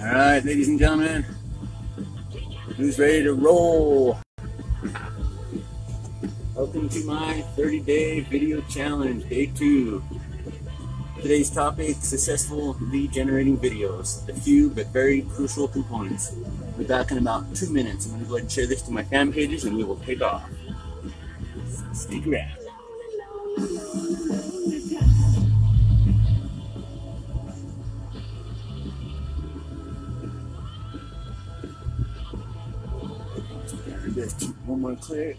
All right, ladies and gentlemen, who's ready to roll? Welcome to my 30-day video challenge, day 2. Today's topic, successful lead generating videos. The few but very crucial components. We're back in about 2 minutes. I'm going to go ahead and share this to my fan pages and we will take off. Stick around. Just one more click.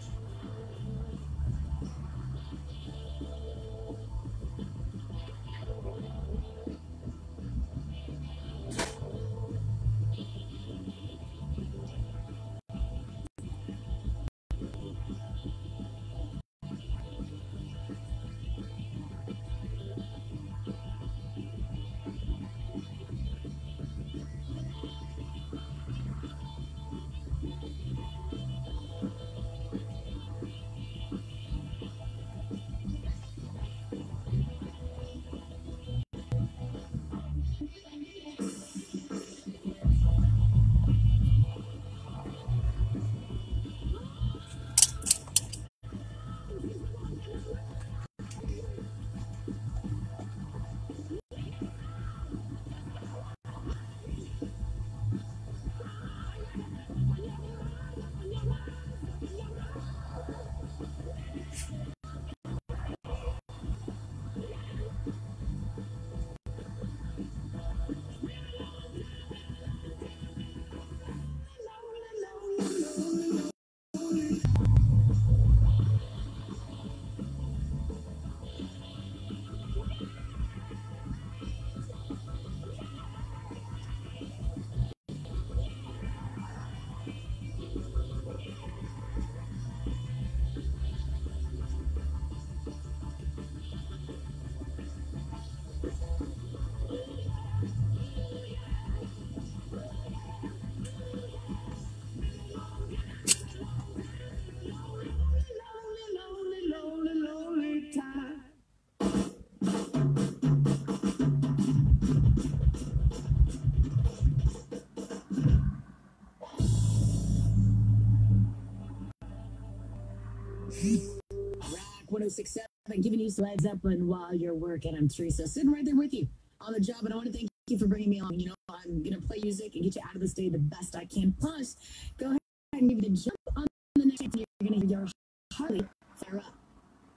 Success by giving you slides up and while you're working. I'm Teresa, sitting right there with you on the job, and I want to thank you for bringing me on. You know, I'm gonna play music and get you out of this day the best I can. Plus, go ahead and give you the jump on the next one. You're gonna hear your Harley fire up.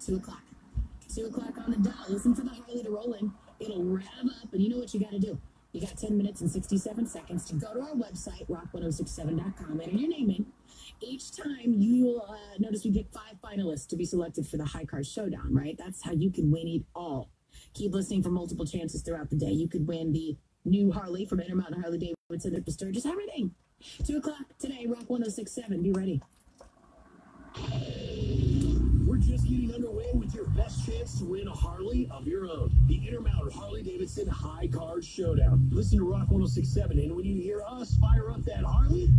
2 o'clock on the dial. Listen for the Harley to roll in. It'll rev up, and you know what you got to do. You got 10 minutes and 67 seconds to go to our website, rock1067.com, enter your name in. Each time you'll notice we pick 5 finalists to be selected for the High Card Showdown, right? That's how you can win it all. Keep listening for multiple chances throughout the day. You could win the new Harley from Intermountain Harley Davidson, the Sturgis, everything. 2 o'clock today, Rock 1067. Be ready. We're just getting underway with your best chance to win a Harley of your own. The Intermountain Harley-Davidson High Card Showdown. Listen to Rock 106.7, and when you hear us fire up that Harley,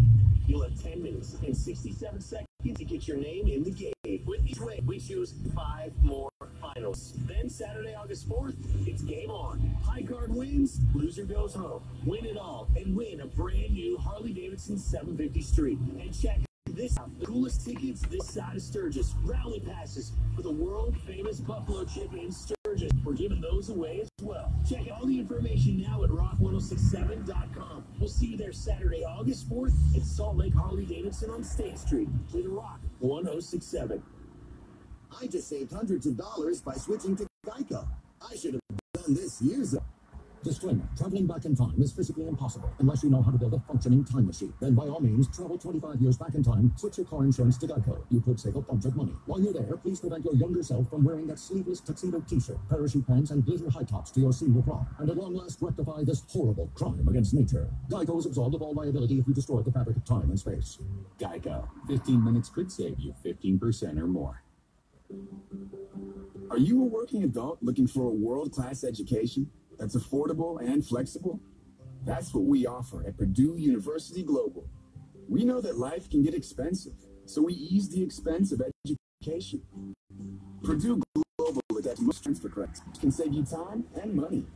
you'll have 10 minutes and 67 seconds to get your name in the game. With each win, we choose 5 more finals. Then Saturday, August 4th, it's game on. High Card wins, loser goes home. Win it all, and win a brand new Harley-Davidson 750 Street. And check this out, the coolest tickets this side of Sturgis. Rally passes for the world-famous Buffalo Chip in Sturgis. We're giving those away as well. Check out all the information now at rock1067.com. We'll see you there Saturday, August 4th at Salt Lake Harley-Davidson on State Street. Play Rock 1067. I just saved hundreds of dollars by switching to Geico. I should have done this years ago. Disclaimer, traveling back in time is physically impossible unless you know how to build a functioning time machine. Then by all means, travel 25 years back in time, switch your car insurance to Geico. You could save a bunch of money. While you're there, please prevent your younger self from wearing that sleeveless tuxedo t-shirt, parachute pants, and glitter high tops to your senior prom. And at long last, rectify this horrible crime against nature. Geico is absolved of all liability if you destroy the fabric of time and space. Geico. 15 minutes could save you 15% or more. Are you a working adult looking for a world-class education that's affordable and flexible? That's what we offer at Purdue University Global. We know that life can get expensive, so we ease the expense of education. Purdue Global accepts most transfer credits, can save you time and money.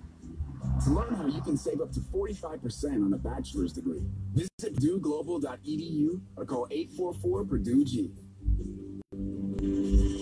To learn how you can save up to 45% on a bachelor's degree, visit PurdueGlobal.edu or call 844-PURDUE-G.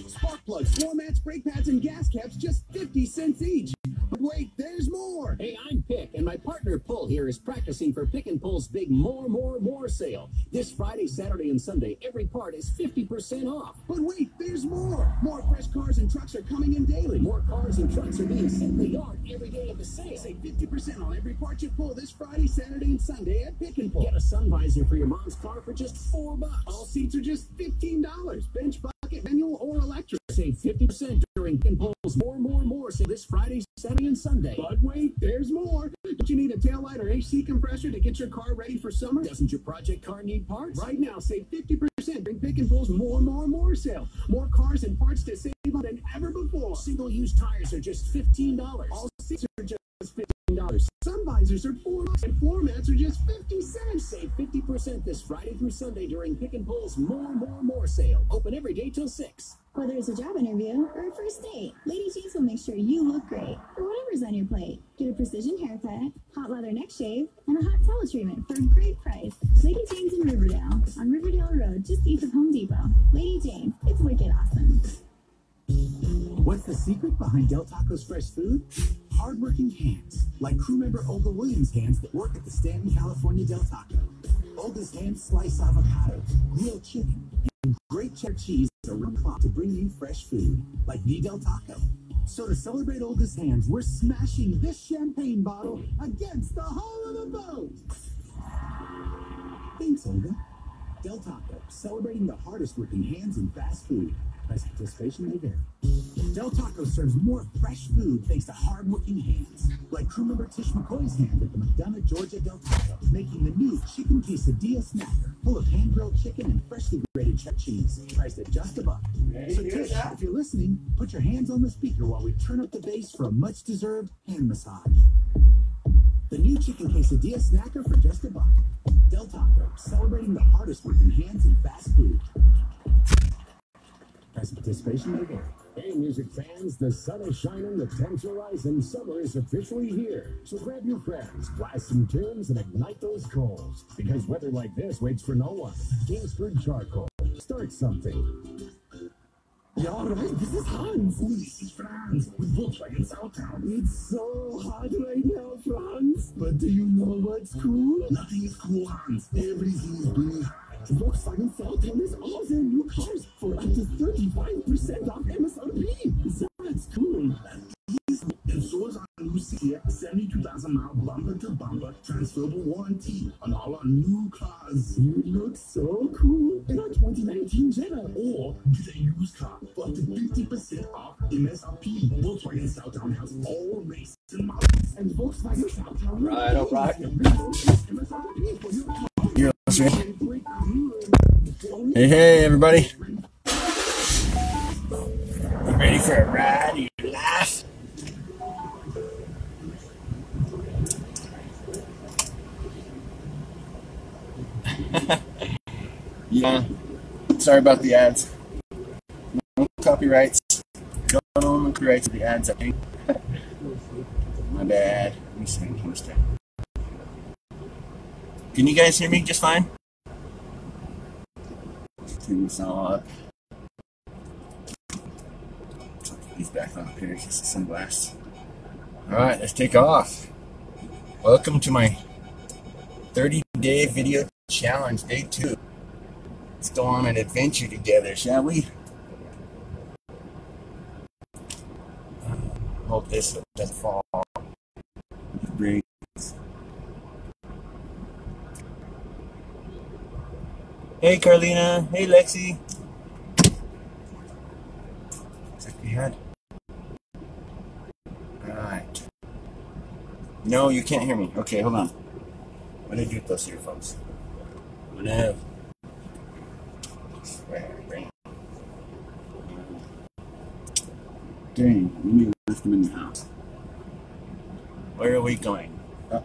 Spark plugs, floor mats, brake pads, and gas caps, just 50 cents each. But wait, there's more! Hey, I'm Pick, and my partner Pull here is practicing for Pick and Pull's big more sale. This Friday, Saturday, and Sunday, every part is 50% off. But wait, there's more! More fresh cars and trucks are coming in daily. More cars and trucks are being sent in the yard every day of the sale. Save 50% on every part you pull this Friday, Saturday, and Sunday at Pick and Pull. Get a sun visor for your mom's car for just $4. All seats are just $15. Bench, bucket, manual, or electric. Save 50% during Pick and Pull's more sale this Friday, Saturday, and Sunday. But wait, there's more. Don't you need a taillight or AC compressor to get your car ready for summer? Doesn't your project car need parts? Right now, save 50% during Pick and Pull's more sale. More cars and parts to save on than ever before. Single-use tires are just $15. All seats are just $15. Sun visors are $4, and floor mats are just 50 cents. Save 50% this Friday through Sunday during Pick and Pull's more sale. Open every day till 6. Whether it's a job interview or a first date, Lady Jane's will make sure you look great for whatever's on your plate. Get a precision haircut, hot leather neck shave, and a hot towel treatment for a great price. Lady Jane's in Riverdale, on Riverdale Road, just east of Home Depot. Lady Jane's, it's wicked awesome. What's the secret behind Del Taco's fresh food? Hardworking hands, like crew member Olga Williams' hands that work at the Stanton, California Del Taco. Olga's hands slice avocado, grilled chicken, and great cheddar cheese around the clock to bring you fresh food, like the Del Taco. So to celebrate Olga's hands, we're smashing this champagne bottle against the hull of the boat. Thanks, Olga. Del Taco, celebrating the hardest working hands in fast food. Price participation may vary. Del Taco serves more fresh food thanks to hard-working hands, like crew member Tish McCoy's hand at the McDonough, Georgia Del Taco, making the new Chicken Quesadilla Snacker, full of hand-grilled chicken and freshly grated cheddar cheese, priced at just a buck. So Tish, if you're listening, put your hands on the speaker while we turn up the bass for a much-deserved hand massage. The new Chicken Quesadilla Snacker for just a buck. Del Taco, celebrating the hardest working hands in fast food. As participation may vary. Hey, music fans, the sun is shining, the temps are rising, summer is officially here. So grab your friends, blast some tunes, and ignite those coals. Because weather like this waits for no one. Kingsford Charcoal. Start something. Y'all right, this is Hans. Ooh, this is Franz with Volkswagen South Town. It's so hot right now, Franz. But do you know what's cool? Nothing is cool, Hans. Everything is blue. Volkswagen South Town is all their new cars for up to 35% off MSRP. That's cool. And so is our new CX 72,000-mile bumper-to-bumper transferable warranty on all our new cars. You look so cool in our 2019 Jetta. Or get a used car for up to 50% off MSRP. Volkswagen South Town has all races and models. And Volkswagen South Town... Right, all right. MSRP for your car. You're listening. Hey everybody. You ready for a ride of your life? Yeah. Sorry about the ads. No copyrights. Don't own the copyrights of the ads, I think. My bad. Let me see. Can you guys hear me just fine? Clean this all up. Put these back on here, just the sunglasses. Alright, let's take off. Welcome to my 30-day video challenge, day 2. Let's go on an adventure together, shall we? Hope this doesn't fall. Hey Carlina, hey Lexi. Looks like we had. Alright. No, you can't hear me. Okay, hold on. What do I do with those earphones? I'm gonna have. Dang, we need to left them in the house. Where are we going? Oh.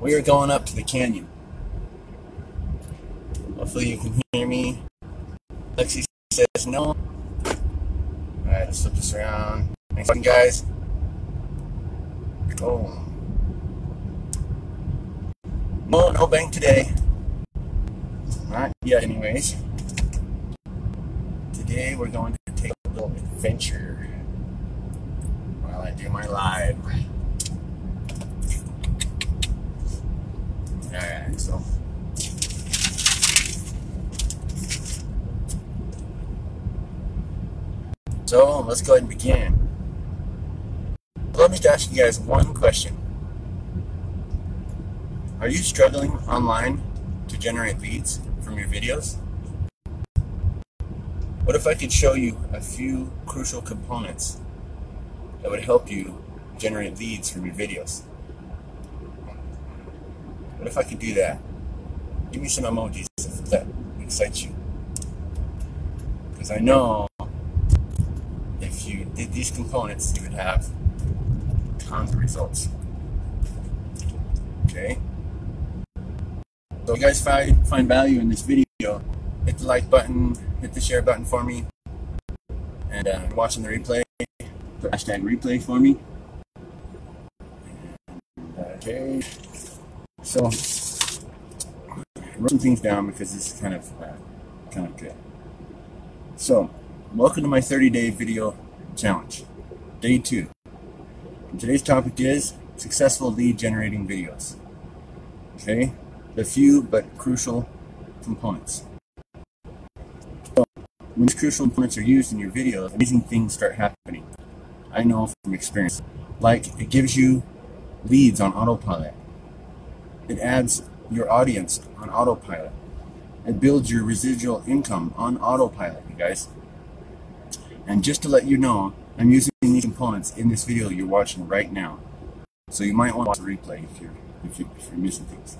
We are going up to the canyon. Hopefully you can hear me. Lexi says no. Alright, let's flip this around. Thanks, guys. No bank today. Not yet, anyways. Today we're going to take a little adventure while I do my live. Alright, so let's go ahead and begin. Let me ask you guys one question. Are you struggling online to generate leads from your videos? What if I could show you a few crucial components that would help you generate leads from your videos? What if I could do that? Give me some emojis if that excites you. Because I know if you did these components, you would have tons of results. Okay? So if you guys find value in this video, hit the like button, hit the share button for me, and if you're watching the replay, put hashtag replay for me. Okay. So I wrote some things down because this is kind of good. So welcome to my 30-day video challenge, day 2. And today's topic is successful lead generating videos. Okay, the few but crucial components. So when these crucial components are used in your videos, amazing things start happening. I know from experience. Like, it gives you leads on autopilot. It adds your audience on autopilot. It builds your residual income on autopilot, you guys. And just to let you know, I'm using these components in this video you're watching right now. So you might want to watch the replay if you're missing things.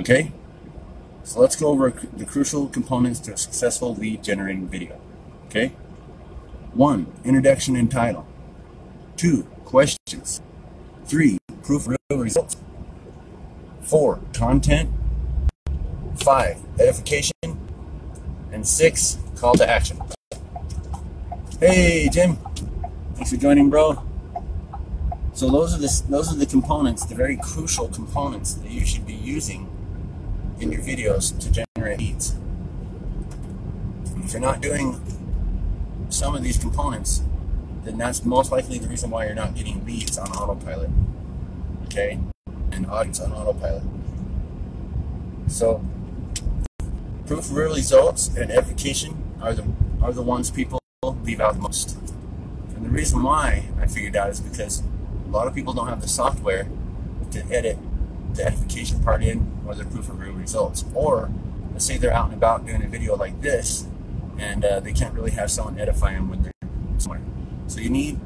Okay? So let's go over the crucial components to a successful lead generating video. Okay? 1. Introduction and title. 2. Questions. 3. Proof of real results. 4. Content. 5. Edification. And 6. Call to action. Hey Jim, thanks for joining, bro. So those are the components, the very crucial components that you should be using in your videos to generate leads. If you're not doing some of these components, then that's most likely the reason why you're not getting leads on autopilot, okay, and audience on autopilot. So proof of real results and edification are the ones people leave out most. And the reason why I figured out is because a lot of people don't have the software to edit the edification part in, or the proof of real results. Or let's say they're out and about doing a video like this, and they can't really have someone edify them when they're somewhere. So you need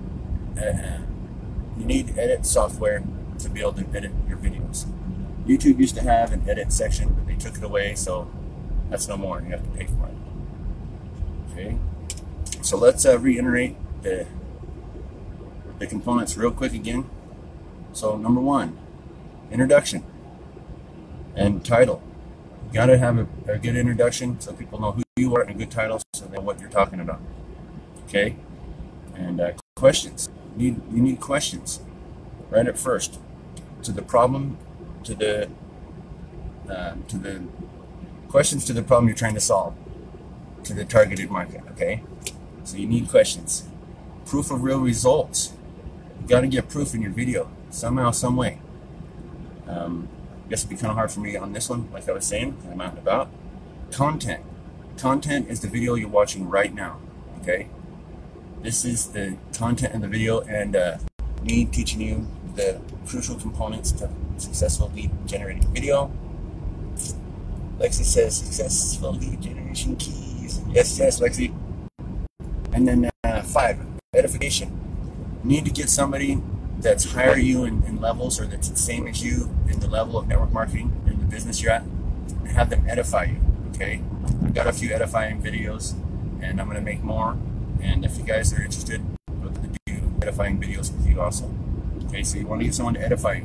edit software to be able to edit your videos. YouTube used to have an edit section, but they took it away, so that's no more. You have to pay for it. Okay. So let's reiterate the components real quick again. So number 1, introduction and title. You gotta have a good introduction so people know who you are, and a good title so they know what you're talking about. Okay? And questions. You need questions right at first to the problem, to the questions to the problem you're trying to solve, to the targeted market. Okay? So you need questions. Proof of real results. You got to get proof in your video somehow, some way. I guess it'd be kind of hard for me on this one, like I was saying, I'm out and about. Content. Content is the video you're watching right now. Okay, this is the content in the video, and me teaching you the crucial components to successful lead generating video. Lexi says successful lead generation keys. Yes, yes, Lexi. And then 5, edification. You need to get somebody that's higher you in levels, or that's the same as you in the level of network marketing in the business you're at, and have them edify you, okay? I've got a few edifying videos, and I'm gonna make more. And if you guys are interested, I'll do edifying videos with you also. Okay, so you wanna get someone to edify you.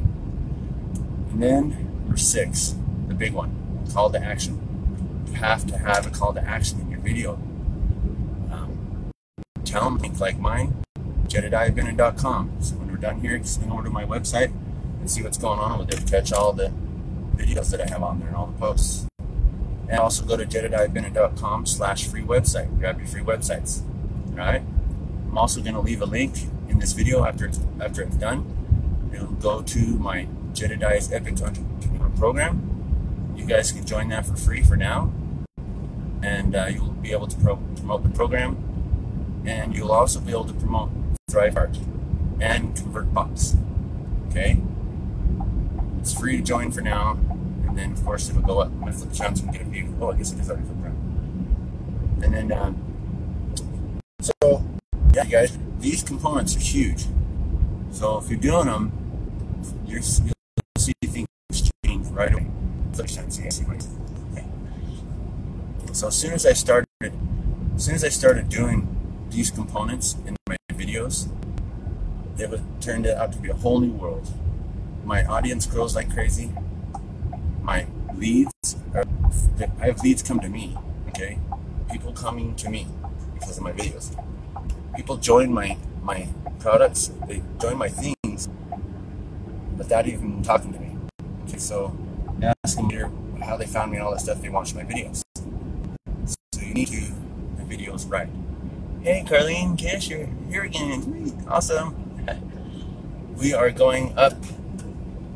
And then number 6, the big one, call to action. You have to have a call to action in your video. Tell them, like mine, JedidiahBennett.com. So when we're done here, you can go over to my website and see what's going on with it. Catch all the videos that I have on there and all the posts. And also go to jedediahbennett.com/free website. Grab your free websites. Alright? I'm also going to leave a link in this video after it's done. It'll go to my Jedediah's Epic Entrepreneur program. You guys can join that for free for now. And you'll be able to promote the program. And you'll also be able to promote ThriveHeart and ConvertBox. Okay? It's free to join for now. And then, of course, it'll go up. I'm going to flip the chance and get a view. Oh, I guess it is already flipped around. And then, so, yeah, you guys, these components are huge. So if you're doing them, you'll see things change right away. Okay. So as soon as I started doing these components in my videos, it turned out to be a whole new world. My audience grows like crazy. My leads, I have leads come to me, okay? People coming to me because of my videos. People join my products, they join my things without even talking to me. Okay, so I ask them here how they found me and all that stuff, they watch my videos. So you need to do the videos right. Hey Carlene, Kish, you're here again, awesome. We are going up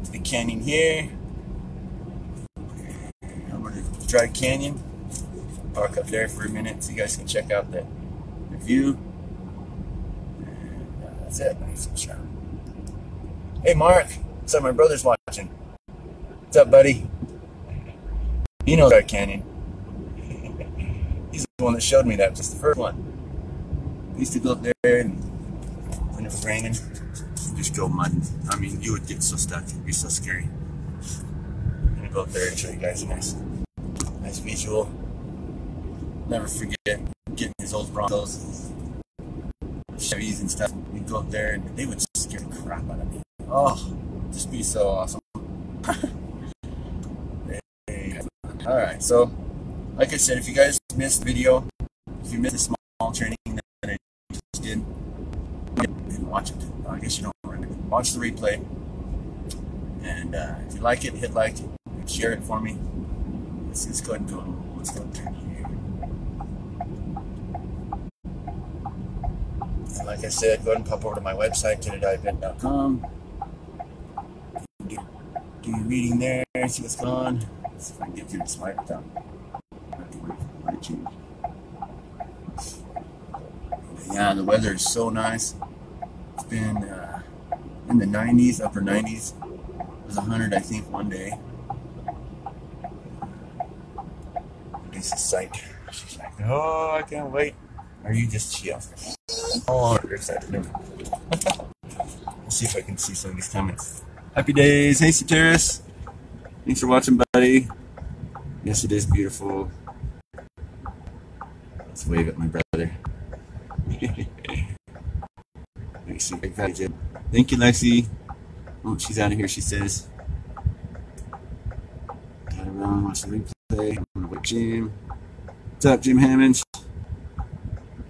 to the canyon here. Dry Canyon. Park up there for a minute so you guys can check out the view. And that's it. I need some shower. Hey Mark, what's up? My brother's watching. What's up, buddy? He knows Dry Canyon. He's the one that showed me that. Just the first one. We used to go up there and when it was raining, you just go mudding. I mean, you would get so stuck. It'd be so scary. I'm gonna go up there and show you guys the nice visual. Never forget getting his old Broncos, Chevys and stuff. We'd go up there and they would scare the crap out of me. Oh, just be so awesome. Hey. Alright, so like I said, if you guys missed the video, if you missed the small training that I just did, and watch it. I guess you don't remember. Watch the replay. And if you like it, hit like and share it for me. Let's go ahead and go. Let's go through here. And like I said, go ahead and pop over to my website, jedediahbennett.com. Do your reading there, see what's going on. Let's see if I can get through this light down. Yeah, the weather is so nice. It's been in the 90s, upper 90s. It was 100, I think, one day. The site. She's like, oh, I can't wait. Are you just chill? Oh, you're excited. Never mind. Let's see if I can see some of these comments. Happy days. Hey, Soteris. Thanks for watching, buddy. Yes, it is beautiful. Let's wave at my brother. Lexi, thank you, Lexi. Oh, she's out of here, she says. Got around, watch the replay. Jim. What's up, Jim Hammonds?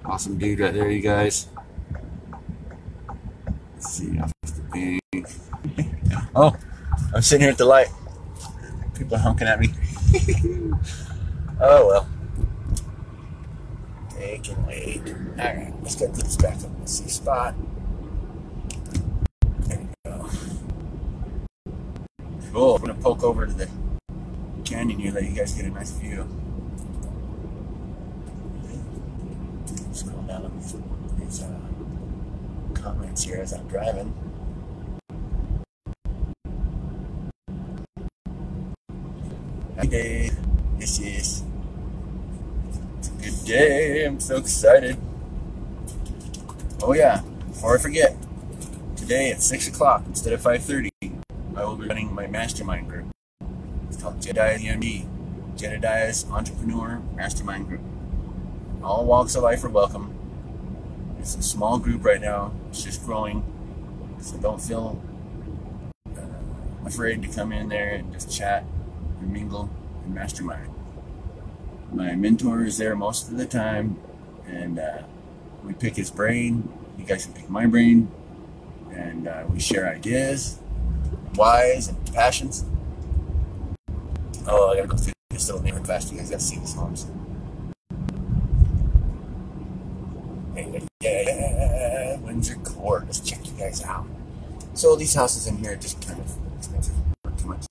Awesome dude right there, you guys. Let's see, off the bank. Oh, I'm sitting here at the light. People are honking at me. Oh, well. They can wait. Alright, let's go put this back up in the C spot. There we go. Cool, I'm going to poke over to the canyon here, let you guys get a nice view. Scroll down on these comments here as I'm driving. Happy day. Yes, yes. It's a good day. I'm so excited. Oh yeah, before I forget, today at 6 o'clock instead of 5:30, I will be running my mastermind group. It's called Jedi's EMD, Jedediah's Entrepreneur Mastermind Group. All walks of life are welcome. It's a small group right now. It's just growing. So don't feel afraid to come in there and just chat and mingle and mastermind. My mentor is there most of the time, and we pick his brain. You guys can pick my brain. and we share ideas, whys, and passions. Oh, I gotta go through this little neighborhood class. You guys gotta see these homes. Yeah, Windsor Court. Let's check you guys out. So these houses in here are just kind of expensive. Too much.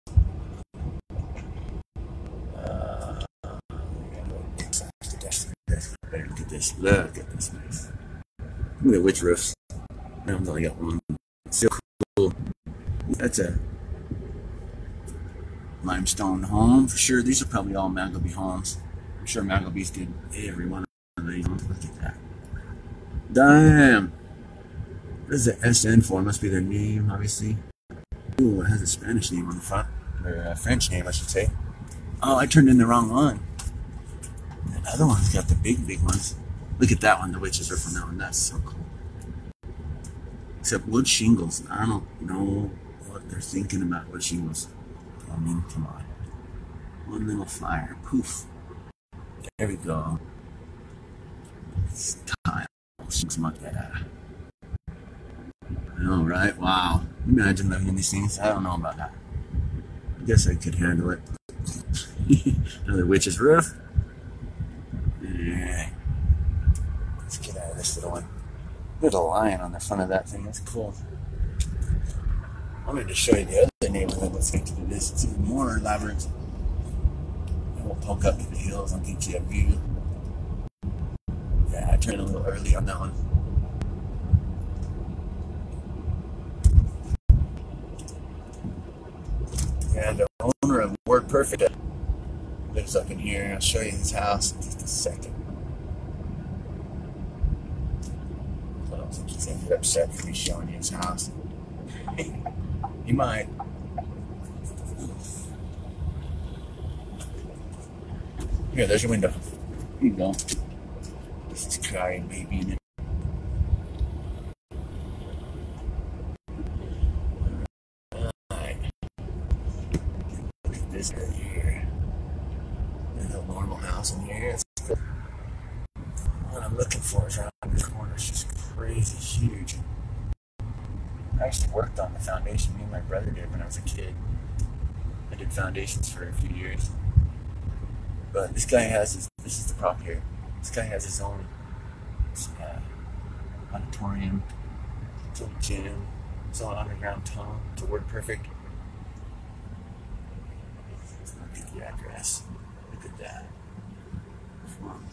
Look at this. Look at this. Nice. Look at witch roofs. I've only got one. It's so cool. That's a limestone home for sure. These are probably all Magleby homes. I'm sure Magleby's did every one of these. Look at that. Damn. What is the SN for? It must be their name, obviously. Ooh, it has a Spanish name on the front. Or a French name, I should say. Oh, I turned in the wrong one. The other one's got the big, big ones. Look at that one. The witches are from that one. That's so cool. Except wood shingles. I don't know what they're thinking about wood shingles. I mean, come on. One little flyer. Poof. There we go. It's tile. Shingles like that. I know, right? Wow. Imagine living in these things. I don't know about that. I guess I could handle it. Another witch's roof. Yeah. Let's get out of this little one. There's a lion on the front of that thing. That's cool. I wanted to show you the other neighborhood that's connected to this. It's even more elaborate. And we'll poke up to the hills and get you a view. Yeah, I turned a little early on that one. And the owner of Word Perfect lives up in here. I'll show you his house in just a second. I don't think he's ended upset for me showing his house. He might. Here, there's your window. Here you go. This is crying baby in it. Alright. Look at this right here. There's a normal house in here. Cool. What I'm looking for is around this corner. It's just crazy huge. I actually worked on the foundation. Me and my brother did when I was a kid. I did foundations for a few years. But this guy has his, this is the prop here. This guy has his own auditorium, his own gym, his own underground tunnel to Word Perfect. Look at the address. Look at that.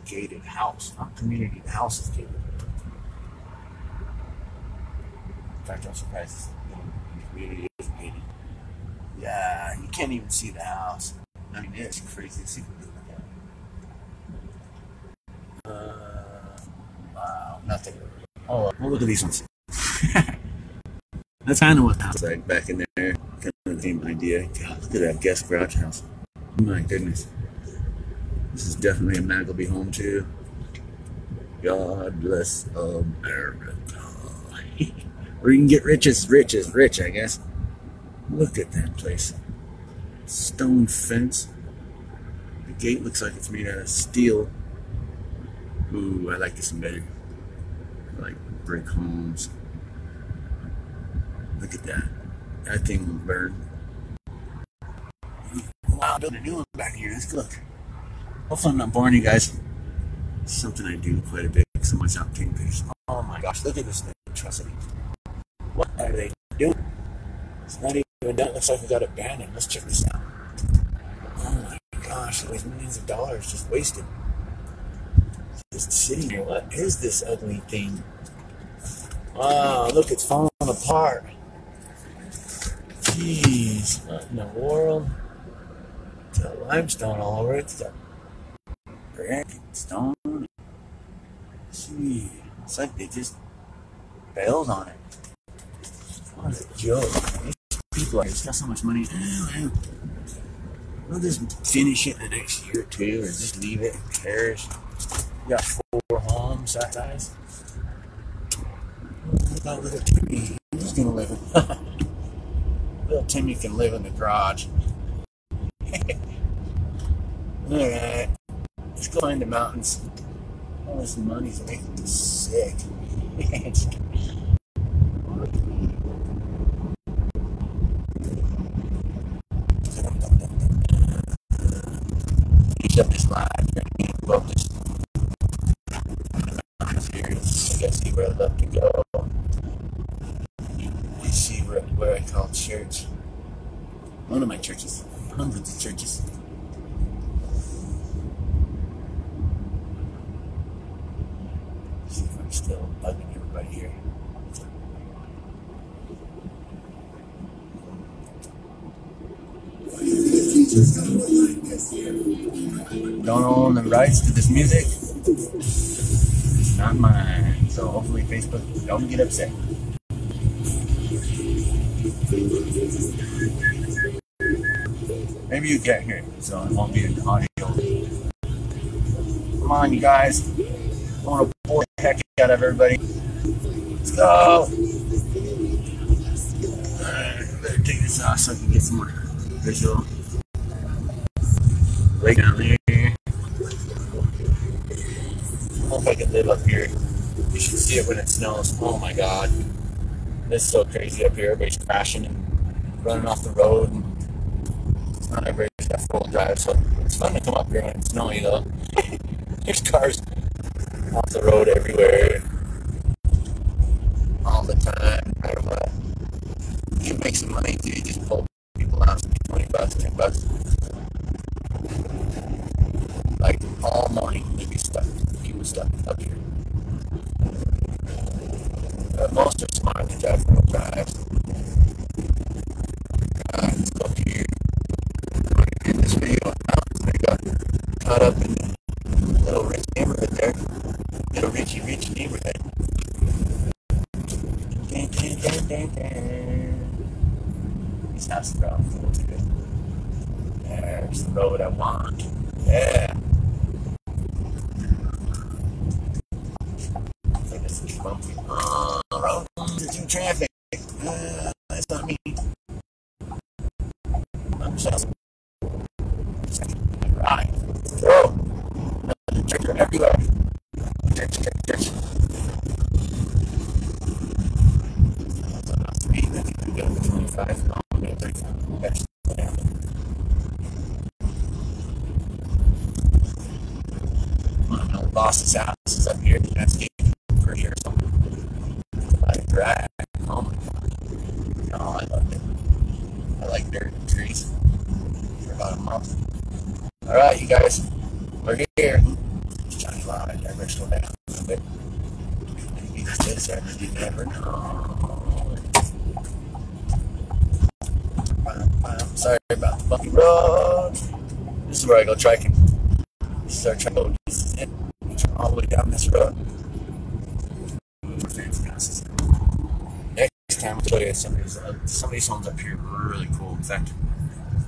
Gated house, not community. The house is gated. In fact, I'm surprised the community isn't gated. Yeah, you can't even see the house. I mean, it's crazy to see what they're looking at. Wow, nothing. Oh, well, look at these ones. That's kind of what the house was like back in there. Kind of the same idea. God, look at that guest garage house. My goodness. This is definitely a Magleby home, too. God bless America. Where you can get rich as rich as rich, I guess. Look at that place. Stone fence. The gate looks like it's made out of steel. Ooh, I like this embedded. I like brick homes. Look at that. That thing will burn. Wow, build a new one back here. Let's look. Hopefully I'm not boring you guys. It's something I do quite a bit. Someone's out Kingfish. Oh my gosh, look at this thing. Trust me. What are they doing? It's not even done. It looks like we got abandoned. Let's check this out. Oh my gosh, there's millions of dollars just wasted. Just sitting here. What is this ugly thing? Wow, look, it's falling apart. Jeez, what in the world? It's got limestone all over it. It's got brick and stone. Gee, it's like they just bailed on it. What a joke. These people are just got so much money. We'll just finish it in the next year or two or just leave it and perish. We got 4 homes that size. What about little Timmy? He's gonna live in little Timmy can live in the garage. Alright. Let's go find the mountains. All this money's making me sick. finish up this line here and go up this series. You can see where I love to go. You see where I call church. One of my churches, hundreds of churches. Let's see if I'm still bugging everybody here. Don't own the rights to this music. It's not mine. So hopefully Facebook don't get upset. Maybe you can't hear it, so it won't be an audio. Come on, you guys. I want to bore the heck out of everybody. Let's go. Better take this off so I can get some more visual. Right down there. I don't know if I can live up here. You should see it when it snows. Oh my god. This is so crazy up here. Everybody's crashing and running off the road. It's not everybody's got full drive, so it's fun to come up here when it's snowing though. There's cars off the road everywhere. All the time. I don't know. You can make some money, dude. You just pull people out. $20, $10. Like all morning, we'd be stuck. He was stuck up here. Most are smart. They drive from the drives. Let's go here. I'm going to do this video on mountains. I got caught up in a little rich neighborhood there. Little richy rich neighborhood. Dun, dun, dun, dun, dun. This house is wrong. It looks good. There's the road I want. Yeah. I think it's a bump. Oh, road through traffic. That's not me. I'm just right. Let's go. Another trigger everywhere. Church. That's not for me. I think I'm going to 25. No, I'm going to 35. That's boss's house is up here. That's game for here. So I drive. Oh my god. Oh, I love it. I like dirt and trees for about a month. Alright, you guys. We're here. Johnny Live. Never slow down a little bit. Maybe this actually never know. I'm sorry about the bumpy road. This is where I go trekking. This is our trek road. This is it. All the way down this road. Next time I'll show you somebody's home's up here really cool. In fact,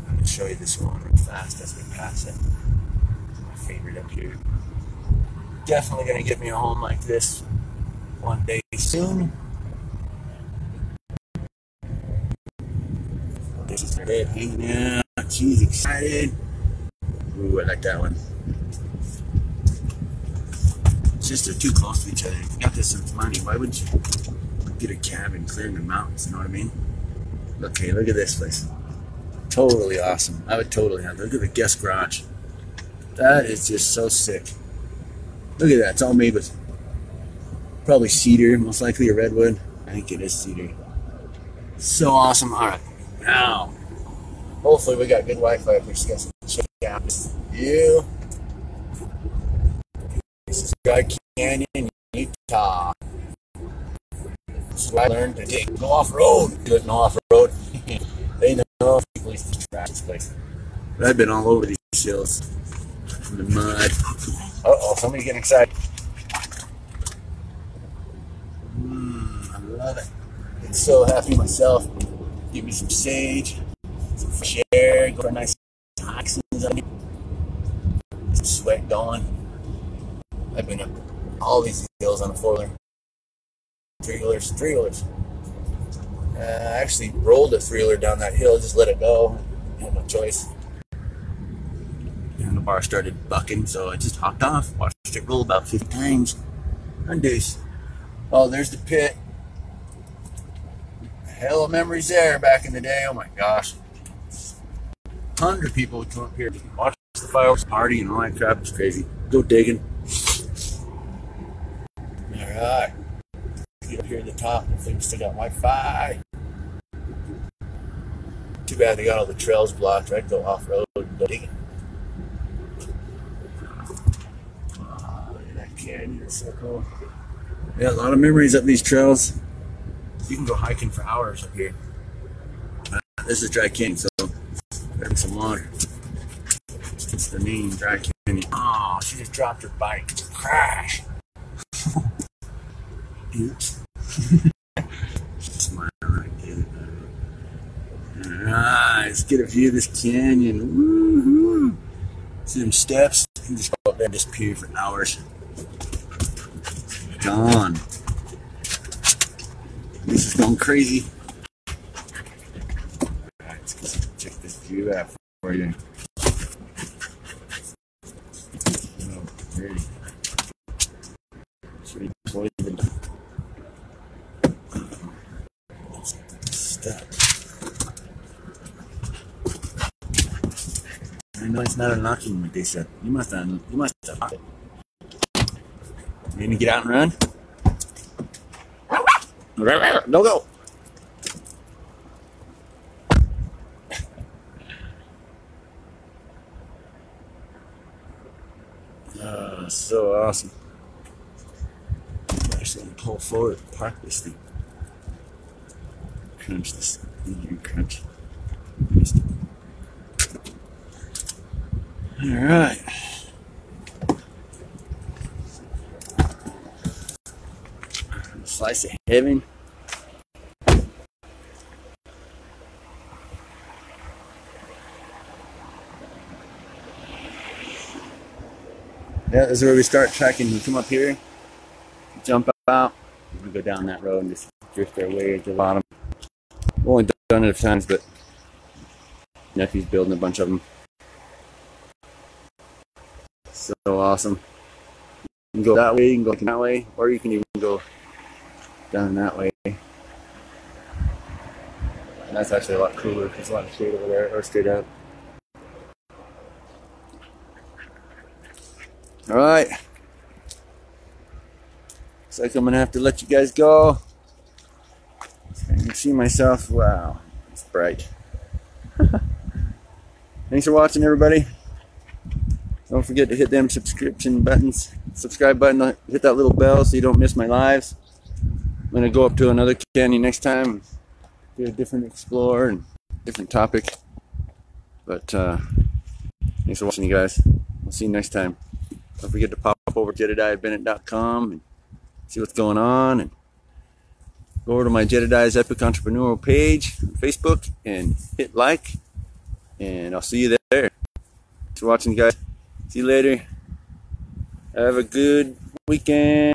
I'm going to show you this one real fast as we pass it. It's my favorite up here. Definitely going to get me a home like this one day soon. This is it. Hanging out. She's excited. Ooh, I like that one. Just they're too close to each other. If you got this much money, why would you get a cabin clearing the mountains? You know what I mean? Okay, look at this place. Totally awesome. I would totally have it. Look at the guest garage. That is just so sick. Look at that. It's all made with probably cedar, most likely a redwood. I think it is cedar. So awesome. All right. Now, hopefully we got good Wi-Fi if we're just going to check out this view. This is Dry Canyon, Utah. This is where I learned to take no off-road. Good, no off-road. They know at least to trash this place. But I've been all over these hills. In the mud. Uh-oh, somebody's getting excited. I love it. I'm so happy myself. Give me some sage, some fresh air, go to nice toxins on you. Some sweat going. I've been up all these hills on a four-wheeler, three-wheelers. I actually rolled a three-wheeler down that hill, just let it go. I had no choice. And the bar started bucking, so I just hopped off, watched it roll about 50 times. Undays. Oh, there's the pit. Hell of memories there back in the day. Oh my gosh. 100 people would come up here and watch the folks, partying, all that crap. It's crazy. Go digging. All right. Get up here at the top. I think we still got Wi-Fi. Too bad they got all the trails blocked, right? Go off-road and go digging. Look at that canyon. It's so cool. Yeah, a lot of memories up these trails. You can go hiking for hours up here. This is Dry Canyon, so there's some water. It's the name, Dry Canyon. Oh, she just dropped her bike. Crash! Oops. Smile like that. Alright, let's get a view of this canyon. Woohoo! See them steps? You can just go up there and disappear for hours. Gone. This is going crazy. Alright, let's check this view out for you. Oh, pretty. Stop. I know it's not unlocking what they said. You must have locked it. You need to get out and run? No go! Oh, so awesome. I'm actually going to pull forward and park this thing. Crunch this thing here, crunch. Alright. Slice of heaven. Yeah, this is where we start trekking. You come up here, jump out, we go down that road and just drift our way to the bottom. We've only done it a few times, but nephew's building a bunch of them. So awesome. You can go that way, you can go that way, or you can even go down that way. And that's actually a lot cooler because a lot of shade over there, or straight up. Alright. Looks like I'm gonna have to let you guys go. I can see myself. Wow, it's bright. Thanks for watching, everybody. Don't forget to hit them subscribe button, hit that little bell so you don't miss my lives. I'm gonna go up to another canyon next time, do a different explorer and different topic. But thanks for watching, you guys. We'll see you next time. Don't forget to pop over to JedidiahBennett.com and see what's going on, and go over to my Jedediah's Epic Entrepreneurial page on Facebook and hit like, and I'll see you there. Thanks for watching, guys. See you later. Have a good weekend.